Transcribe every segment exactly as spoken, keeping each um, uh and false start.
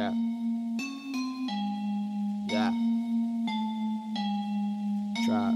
Yeah. Yeah. Trap.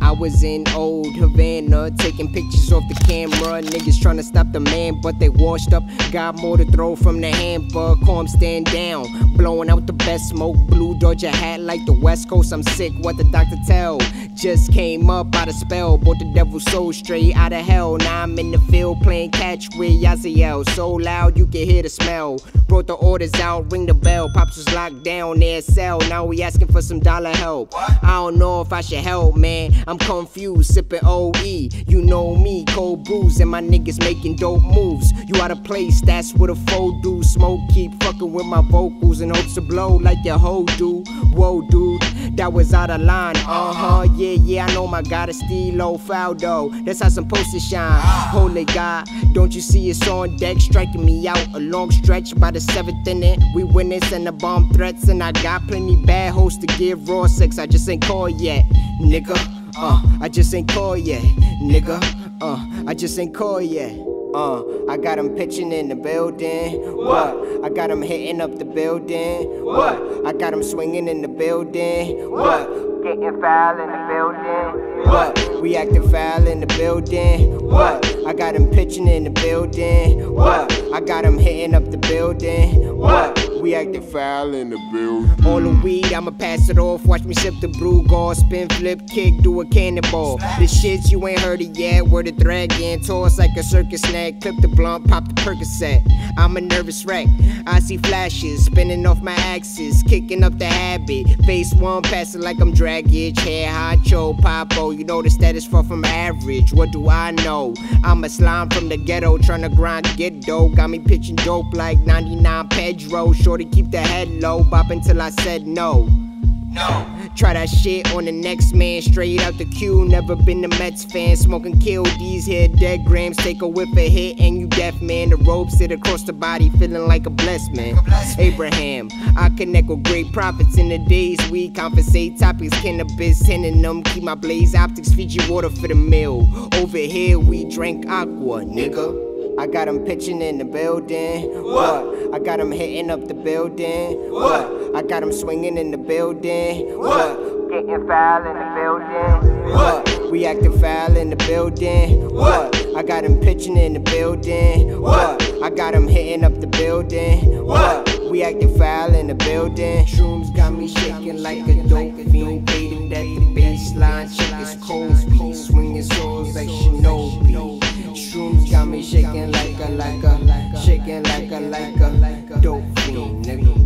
I was in old Havana, taking pictures off the camera. Niggas trying to stop the man, but they washed up. Got more to throw from the hamper. Calm, stand down. Blowing out the best smoke. Blue Dodger hat like the West Coast. I'm sick, what the doctor tell? Just came up out of spell, bought the devil so straight out of hell. Now I'm in the field playing catch with Yasiel. So loud you can hear the smell. Brought the orders out, ring the bell. Pops was locked down in a cell. Now we asking for some dollar help. I don't know if I should help, man. I'm confused, sipping O E. You know me, cold brews, and my niggas making dope moves. You out of place, that's what a foe do. Smoke keep fucking with my vocals in hopes to blow like your hoe do. Whoa, dude, that was out of line. Uh huh, yeah. Yeah, yeah, I know my God is steelo foul though. That's how some posters shine. Holy God, don't you see it's on deck? Striking me out a long stretch by the seventh inning. We winning, send the bomb threats, and I got plenty bad hoes to give raw sex. I just ain't called yet, nigga. Uh, I just ain't called yet, nigga. Uh, I just ain't called yet. Uh, I got him pitching in the building. What? I got him hitting up the building. What? I got him swinging in the building. What? Getting foul in the building. What? We acting foul in the building. What? I got him pitching in the building. What? I got him hitting up the building. What? We acting foul in the building. All the weed, I'ma pass it off. Watch me sip the brew, go spin, flip, kick, do a cannonball. The shit you ain't heard it yet. Word of drag and toss like a circus snack. Clip the blunt, pop the Percocet. I'm a nervous wreck. I see flashes, spinning off my axis, kicking up the habit. Face one, passing like I'm draggage. Hair hacho, papo. You know the status far from average. What do I know? I'm a slime from the ghetto, trying to grind, get dope. Got me pitching dope like ninety-nine Pedro. Short to keep the head low, bop until I said no. No. Try that shit on the next man, straight out the queue. Never been a Mets fan, smoking kill these here dead grams. Take a whiff, a hit, and you deaf man. The rope sit across the body, feeling like a blessed man. Abraham, I connect with great prophets in the days we compensate topics, cannabis, handing them. Keep my blaze optics, Fiji water for the meal. Over here we drank aqua, nigga. I got him pitching in the building. What? I got him hitting up the building. What? I got him swinging in the building. What? Getting foul in the building. What? We acting foul in the building. What? I got him pitching in the building. What? I got him hitting up the building. What? We acting foul in the building. Shrooms got me shaking like a dope fiend. Waiting at the baseline, shit is cold. Be swinging souls like Shinobi. Shrooms got me shaking like a, like a, shaking like a, like a, dope fiend, nigga.